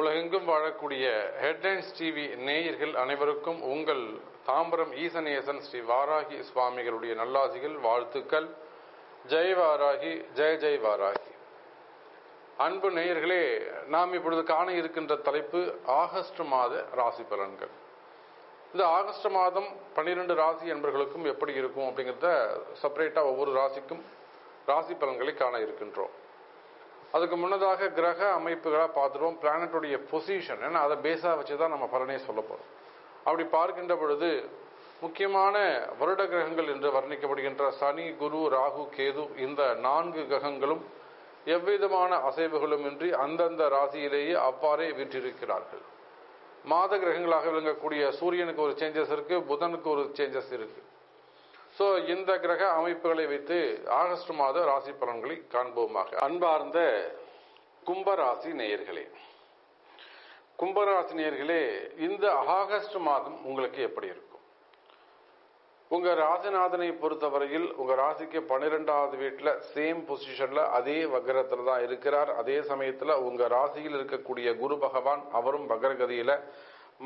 உலகெங்கும் வாழக்கூடிய headlines TV நேயர்கள் அனைவருக்கும் உங்கள் தாம்பரம் ஈசனேசன் ஸ்ரீ வாராகி சுவாமிகளுடைய நல்லாசிகள் வாழ்த்துக்கள். ஜெய் வாராகி, ஜெய் ஜெய் வாராகி. அன்பு நேயர்களே, நாம் இப்பொழுது காண இருக்கின்ற தலைப்பு ஆகஸ்ட் மாத ராசி பலன்கள். இந்த ஆகஸ்ட் மாதம் 12 ராசி என்பர்களுக்கும் எப்படி இருக்கும் அப்படிங்கிறத செப்பரேட்டாக ஒவ்வொரு ராசிக்கும் ராசி பலன்களை காண இருக்கின்றோம். அதுக்கு முன்னதாக கிரக அமைப்புகளாக பார்த்துருவோம், பிளானட்டுடைய பொசிஷன், ஏன்னா அதை பேஸாக வச்சு தான் நம்ம பலனே சொல்ல போகிறோம். அப்படி பார்க்கின்ற பொழுது முக்கியமான வருட கிரகங்கள் என்று வர்ணிக்கப்படுகின்ற சனி, குரு, ராகு, கேது இந்த 4 கிரகங்களும் எவ்விதமான அசைவுகளும் இன்றி அந்தந்த ராசியிலேயே அவ்வாறே வீற்றிருக்கிறார்கள். மாத கிரகங்களாக விளங்கக்கூடிய சூரியனுக்கு ஒரு சேஞ்சஸ் இருக்குது, புதனுக்கு ஒரு சேஞ்சஸ் இருக்குது. ஸோ இந்த கிரக அமைப்புகளை வைத்து ஆகஸ்ட் மாத ராசி பலன்களை காண்போமாக. அன்பார்ந்த கும்பராசி நேயர்களே, கும்பராசி நேயர்களே, இந்த ஆகஸ்ட் மாதம் உங்களுக்கு எப்படி இருக்கும்? உங்கள் ராசிநாதனை பொறுத்தவரையில் உங்கள் ராசிக்கு 12வது வீட்டில் சேம் பொசிஷனில் அதே வக்ரத்தில் தான் இருக்கிறார். அதே சமயத்தில் உங்கள் ராசியில் இருக்கக்கூடிய குரு பகவான் அவரும் வக்ரகதியில்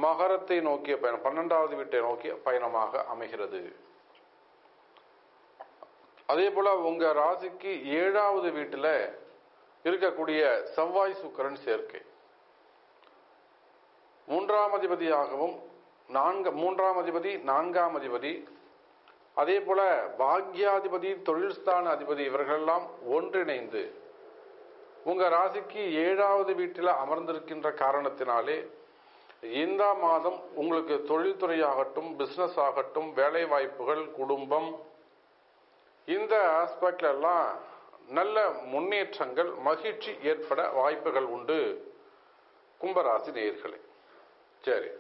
மகரத்தை நோக்கிய பயணம், 12வது வீட்டை நோக்கிய பயணமாக அமைகிறது. அதே போல உங்க ராசிக்கு 7வது வீட்டில் இருக்கக்கூடிய செவ்வாய் சுக்கிரன் சேர்க்கை, 3ஆம் அதிபதி 4ஆம் அதிபதி, அதே போல பாக்யாதிபதி, தொழில் ஸ்தான அதிபதி இவர்களெல்லாம் ஒன்றிணைந்து உங்க ராசிக்கு 7வது வீட்டில் அமர்ந்திருக்கின்ற காரணத்தினாலே இந்த மாதம் உங்களுக்கு தொழில்துறையாகட்டும், பிஸ்னஸ் ஆகட்டும், வேலை வாய்ப்புகள், குடும்பம் இந்த ஆஸ்பெக்ட்ல எல்லாம் நல்ல முன்னேற்றங்கள், மகிழ்ச்சி ஏற்பட வாய்ப்புகள் உண்டு கும்பராசி நேயர்களே. சரி,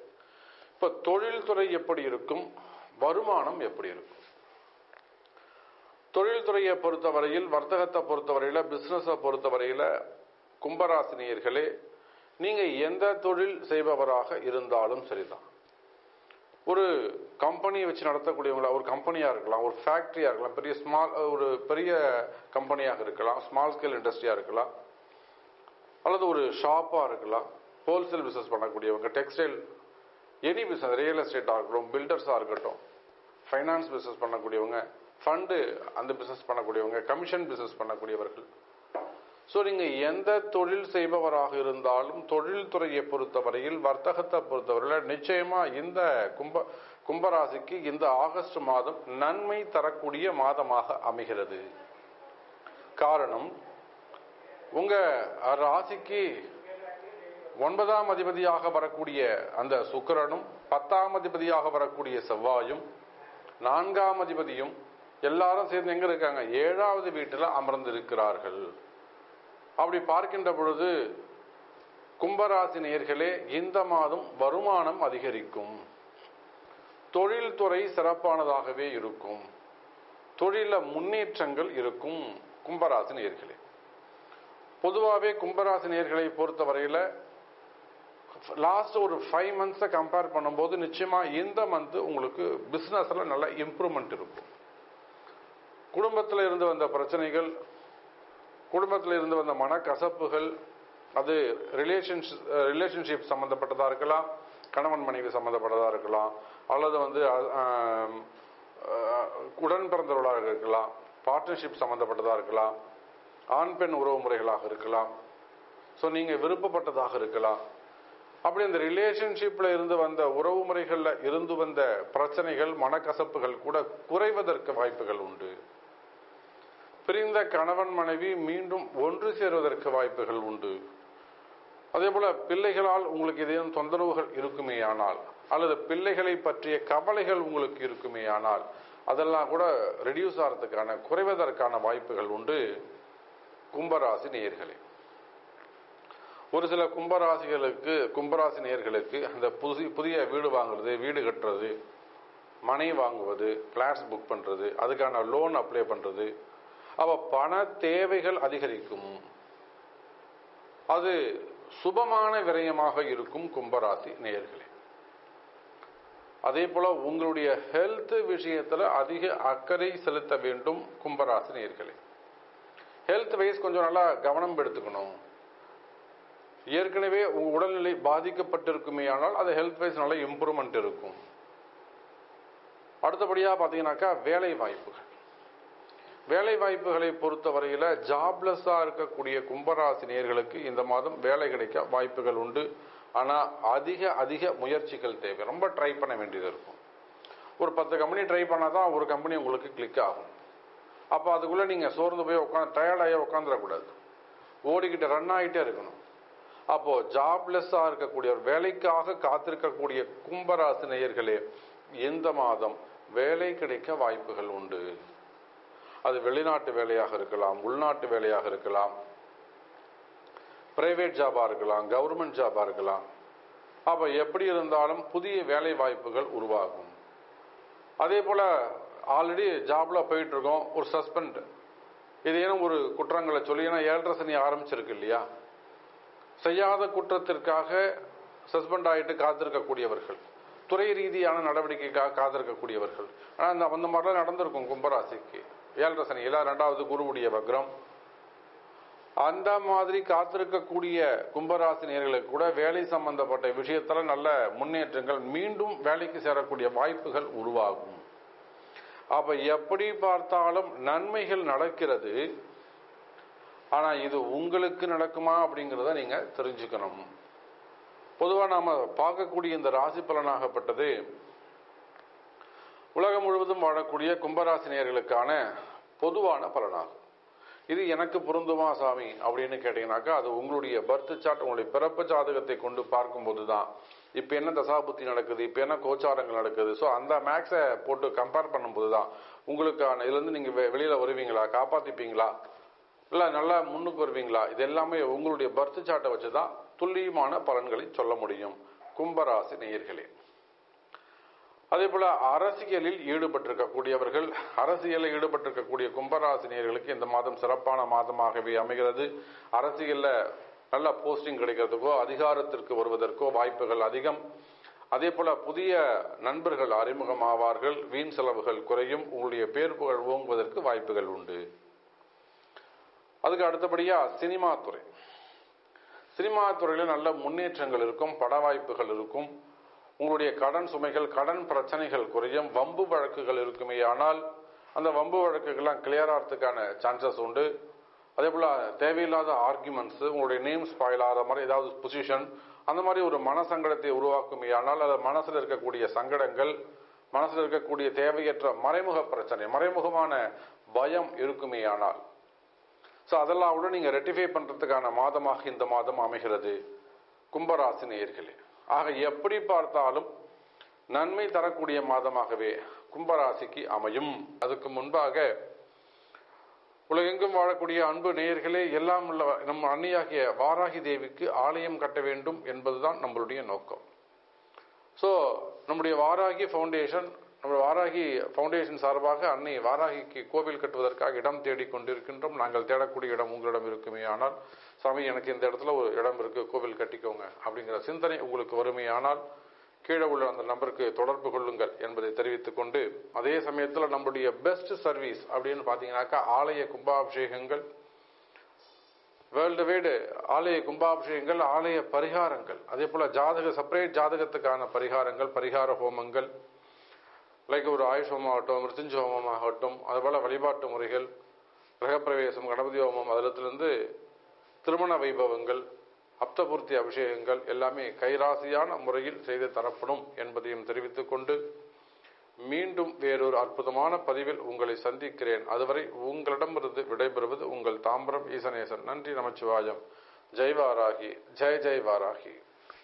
இப்போ தொழில்துறை எப்படி இருக்கும், வருமானம் எப்படி இருக்கும்? தொழில்துறையை பொறுத்தவரையில், வர்த்தகத்தை பொறுத்தவரையில், பிஸ்னஸை பொறுத்தவரையில் கும்பராசி நேயர்களே, நீங்கள் எந்த தொழில் செய்பவராக இருந்தாலும் சரிதான். ஒரு கம்பெனி வச்சு நடத்தக்கூடியவங்களா, ஒரு கம்பெனியாக இருக்கலாம், ஒரு ஃபேக்ட்ரியாக இருக்கலாம், ஒரு பெரிய கம்பெனியாக இருக்கலாம், ஸ்மால் ஸ்கேல் இண்டஸ்ட்ரியாக இருக்கலாம், அல்லது ஒரு ஷாப்பாக இருக்கலாம், ஹோல்சேல் பிஸ்னஸ் பண்ணக்கூடியவங்க, டெக்ஸ்டைல், எனி பிஸ்னஸ், ரியல் எஸ்டேட்டாக இருக்கட்டும், பில்டர்ஸாக இருக்கட்டும், ஃபைனான்ஸ் பிஸ்னஸ் பண்ணக்கூடியவங்க, ஃபண்டு அந்த பிஸ்னஸ் பண்ணக்கூடியவங்க, கமிஷன் பிஸ்னஸ் பண்ணக்கூடியவர்கள். ஸோ நீங்கள் எந்த தொழில் செய்பவராக இருந்தாலும் தொழில்துறையை பொறுத்தவரையில், வர்த்தகத்தை பொறுத்தவரையில் நிச்சயமாக இந்த கும்பராசிக்கு இந்த ஆகஸ்ட் மாதம் நன்மை தரக்கூடிய மாதமாக அமைகிறது. காரணம், உங்கள் ராசிக்கு 9ஆம் அதிபதியாக வரக்கூடிய அந்த சுக்கிரனும், 10ஆம் அதிபதியாக வரக்கூடிய செவ்வாயும், 4ஆம் அதிபதியும் எல்லாரும் சேர்ந்து எங்கே இருக்காங்க? 7வது வீட்டில் அமர்ந்திருக்கிறார்கள். அப்படி பார்க்கின்ற பொழுது கும்பராசி நேயர்களே, இந்த மாதம் வருமானம் அதிகரிக்கும், தொழில்துறை சிறப்பானதாகவே இருக்கும், தொழிலில் முன்னேற்றங்கள் இருக்கும் கும்பராசி நேயர்களே. பொதுவாகவே கும்பராசி நேயர்களை பொறுத்தவரையில் லாஸ்ட் ஒரு 5 மந்த்ஸை கம்பேர் பண்ணும்போது நிச்சயமாக இந்த மந்த்து உங்களுக்கு பிஸ்னஸில் நல்ல இம்ப்ரூவ்மெண்ட் இருக்கும். குடும்பத்தில் இருந்து வந்த பிரச்சனைகள், குடும்பத்தில் இருந்து வந்த மனக்கசப்புகள், அது ரிலேஷன்ஷிப் சம்மந்தப்பட்டதாக இருக்கலாம், கணவன் மனைவி சம்மந்தப்பட்டதாக இருக்கலாம், அல்லது உடன் பிறந்தவர்களாக இருக்கலாம், பார்ட்னர்ஷிப் சம்மந்தப்பட்டதாக இருக்கலாம், ஆண் பெண் உறவு முறைகளாக இருக்கலாம், ஸோ நீங்கள் விருப்பப்பட்டதாக இருக்கலாம். அப்படி இந்த ரிலேஷன்ஷிப்பில் இருந்து வந்த உறவு முறைகளில் இருந்து வந்த பிரச்சனைகள், மனக்கசப்புகள் கூட குறைவதற்கு வாய்ப்புகள் உண்டு. பிரிந்த கணவன் மனைவி மீண்டும் ஒன்று சேருவதற்கு வாய்ப்புகள் உண்டு. அதே போல பிள்ளைகளால் உங்களுக்கு ஏதேனும் தொந்தரவுகள் இருக்குமேயானால், அல்லது பிள்ளைகளை பற்றிய கவலைகள் உங்களுக்கு இருக்குமேயானால் அதெல்லாம் கூட ரெடியூஸ் ஆகிறதுக்கான, குறைவதற்கான வாய்ப்புகள் உண்டு கும்பராசி நேயர்களே. ஒரு சில கும்பராசி நேயர்களுக்கு அந்த புதிய வீடு வாங்குறது, வீடு கட்டுறது, மனை வாங்குவது, பிளாட்ஸ் புக் பண்ணுறது, அதுக்கான லோன் அப்ளை பண்ணுறது, அவ பண தேவைகள் அதிகரிக்கும். அது சுபமான விரயமாக இருக்கும் கும்பராசி நேயர்களே. அதே போல உங்களுடைய ஹெல்த் விஷயத்துல அதிக அக்கறை செலுத்த வேண்டும் கும்பராசி நேயர்களே. ஹெல்த் வைஸ் கொஞ்சம் நல்லா கவனம் எடுத்துக்கணும். ஏற்கனவே உடல்நிலை பாதிக்கப்பட்டிருக்குமேயானால் அது ஹெல்த் வைஸ் நல்ல இம்ப்ரூவ்மெண்ட் இருக்கும். அடுத்தபடியாக பார்த்தீங்கன்னாக்கா வேலைவாய்ப்புகள். வேலைவாய்ப்புகளை பொறுத்த வரையில் ஜாப்லெஸ்ஸாக இருக்கக்கூடிய கும்பராசினியர்களுக்கு இந்த மாதம் வேலை கிடைக்க வாய்ப்புகள் உண்டு. ஆனால் அதிக அதிக முயற்சிகள் தேவை, ரொம்ப ட்ரை பண்ண வேண்டியது இருக்கும். ஒரு 10 கம்பெனி ட்ரை பண்ணால் தான் ஒரு கம்பெனி உங்களுக்கு கிளிக் ஆகும். அப்போ அதுக்குள்ளே நீங்கள் சோர்ந்து போய் டயர்டாகி உட்காந்துடக்கூடாது, ஓடிக்கிட்டு ரன் ஆகிட்டே இருக்கணும். அப்போது ஜாப்லெஸ்ஸாக இருக்கக்கூடியவர், வேலைக்காக காத்திருக்கக்கூடிய கும்பராசினியர்களே இந்த மாதம் வேலை கிடைக்க வாய்ப்புகள் உண்டு. அது வெளிநாட்டு வேலையாக இருக்கலாம், உள்நாட்டு வேலையாக இருக்கலாம், பிரைவேட் ஜாபாக இருக்கலாம், கவர்மெண்ட் ஜாபாக இருக்கலாம். அப்போ எப்படி இருந்தாலும் புதிய வேலை வாய்ப்புகள் உருவாகும். அதே போல் ஆல்ரெடி ஜாபில் போயிட்டுருக்கோம், ஒரு சஸ்பெண்ட் இது ஏனும் ஒரு குற்றங்களை சொல்லி, ஏன்னா 7.5 சனி ஆரம்பிச்சிருக்கு இல்லையா, செய்யாத குற்றத்திற்காக சஸ்பெண்ட் ஆகிட்டு காத்திருக்கக்கூடியவர்கள், துறை ரீதியான நடவடிக்கைக்காக காத்திருக்கக்கூடியவர்கள். ஆனால் இந்த அந்த மாதிரிலாம் நடந்திருக்கும் கும்பராசிக்கு. 7.5 சனி இல்லை 2வது குருவுடைய வக்ரம். அந்த மாதிரி காத்திருக்கக்கூடிய கும்பராசினியர்களுக்கு கூட வேலை சம்பந்தப்பட்ட விஷயத்தில் நல்ல முன்னேற்றங்கள், மீண்டும் வேலைக்கு சேரக்கூடிய வாய்ப்புகள் உருவாகும். அப்போ எப்படி பார்த்தாலும் நன்மைகள் நடக்கிறது. ஆனால் இது உங்களுக்கு நடக்குமா அப்படிங்கிறத நீங்கள் தெரிஞ்சுக்கணும். பொதுவாக நாம் பார்க்கக்கூடிய இந்த ராசி பலனாகப்பட்டது உலகம் முழுவதும் வாழக்கூடிய கும்பராசினியர்களுக்கான பொதுவான பலனாகும். இது எனக்கு பொருந்துமா சாமி அப்படின்னு கேட்டீங்கன்னாக்கா, அது உங்களுடைய பர்த் சார்ட், உங்களுடைய பிறப்பு ஜாதகத்தை கொண்டு பார்க்கும்போது தான் இப்போ என்ன தசாபுத்தி நடக்குது, இப்போ என்ன கோச்சாரங்கள் நடக்குது, ஸோ அந்த மேக்ஸை போட்டு கம்பேர் பண்ணும்போது தான் உங்களுக்கான இதுலேருந்து நீங்கள் வெளியில் வருவீங்களா, காப்பாற்றிப்பீங்களா, இல்லை நல்லா முன்னுக்கு வருவீங்களா, இது எல்லாமே உங்களுடைய பர்த் சார்ட்டை வச்சு தான் துல்லியமான பலன்களை சொல்ல முடியும் கும்பராசி நேயர்களே. அதே போல் அரசியலில் ஈடுபட்டிருக்கக்கூடியவர்கள், அரசியலில் ஈடுபட்டிருக்கக்கூடிய கும்பராசினியர்களுக்கு இந்த மாதம் சிறப்பான மாதமாகவே அமைகிறது. அரசியலில் நல்ல போஸ்டிங் கிடைக்கிறதுக்கோ அதிகாரத்திற்கு வருவதற்கோ வாய்ப்புகள் அதிகம். அதே போல் புதிய நண்பர்கள் அறிமுகமாவார்கள், வீண் செலவுகள் குறையும், உங்களுடைய பேர் புகழ் ஓங்குவதற்கு வாய்ப்புகள் உண்டு. அதுக்கு அடுத்தபடியாக சினிமாத்துறை. சினிமாத்துறையில் நல்ல முன்னேற்றங்கள் இருக்கும், பட வாய்ப்புகள் இருக்கும், உங்களுடைய கடன் சுமைகள், கடன் பிரச்சனைகள் குறையும். வம்பு வழக்குகள் இருக்குமே, ஆனால் அந்த வம்பு வழக்குகள்லாம் கிளியர் ஆகிறதுக்கான சான்சஸ் உண்டு. அதே போல் தேவையில்லாத ஆர்குமெண்ட்ஸு, உங்களுடைய நேம் ஸ்பாயில் ஆகிற மாதிரி ஏதாவது பொசிஷன், அந்த மாதிரி ஒரு மனசங்கடத்தை உருவாக்குமே, ஆனால் அது மனசில் இருக்கக்கூடிய சங்கடங்கள், மனசில் இருக்கக்கூடிய தேவையற்ற மறைமுக பிரச்சனை, மறைமுகமான பயம் இருக்குமே ஆனால், ஸோ அதெல்லாம் கூட நீங்கள் ரெட்டிஃபை பண்ணுறதுக்கான மாதமாக இந்த மாதம் அமைகிறது கும்பராசி நேயர்களே. ஆக எப்படி பார்த்தாலும் நன்மை தரக்கூடிய மாதமாகவே கும்பராசிக்கு அமையும். அதுக்கு முன்பாக உலகெங்கும் வாழக்கூடிய அன்பு நேயர்களே, எல்லாம் உள்ள நம் அன்னையாகிய வாராகி தேவிக்கு ஆலயம் கட்ட வேண்டும் என்பதுதான் நம்மளுடைய நோக்கம். ஸோ நம்முடைய வாராகி ஃபவுண்டேஷன், நம்முடைய வாராகி ஃபவுண்டேஷன் சார்பாக அன்னை வாராகிக்கு கோவில் கட்டுவதற்காக இடம் தேடிக்கொண்டிருக்கின்றோம். நாங்கள் தேடக்கூடிய இடம் உங்களிடம் இருக்குமே ஆனால், சாமி எனக்கு இந்த இடத்துல ஒரு இடம் இருக்குது, கோவில் கட்டிக்கோங்க அப்படிங்கிற சிந்தனை உங்களுக்கு வறுமையானால் கீழே உள்ள அந்த நம்பருக்கு தொடர்பு கொள்ளுங்கள் என்பதை தெரிவித்துக் கொண்டு, அதே சமயத்தில் நம்முடைய பெஸ்ட் சர்வீஸ் அப்படின்னு பார்த்தீங்கன்னாக்கா ஆலய கும்பாபிஷேகங்கள், வேர்ல்டு வைடு ஆலய கும்பாபிஷேகங்கள், ஆலய பரிகாரங்கள், அதே போல் செப்பரேட் ஜாதகத்துக்கான பரிகாரங்கள், பரிகார ஹோமங்கள், லைக் ஒரு ஆயுஷ் ஹோமாகட்டும், மிருத்யுஞ்ச ஹோமமாகட்டும், அதுபோல் வழிபாட்டு முறைகள், கிரகப்பிரவேசம், கணபதி ஹோமம், அதிலிருந்து திருமண வைபவங்கள், அப்தபூர்த்தி அபிஷேகங்கள் எல்லாமே கைராசியான முறையில் செய்து தரப்படும் என்பதையும் தெரிவித்துக் கொண்டு, மீண்டும் வேறொரு அற்புதமான பதிவில் உங்களை சந்திக்கிறேன். அதுவரை உங்களிடமிருந்து விடைபெறுவது உங்கள் தாம்பரம் ஈசநேசன். நன்றி. நமச்சிவாயம். ஜெய்வாராகி. ஜெய் ஜெய்வாராகி.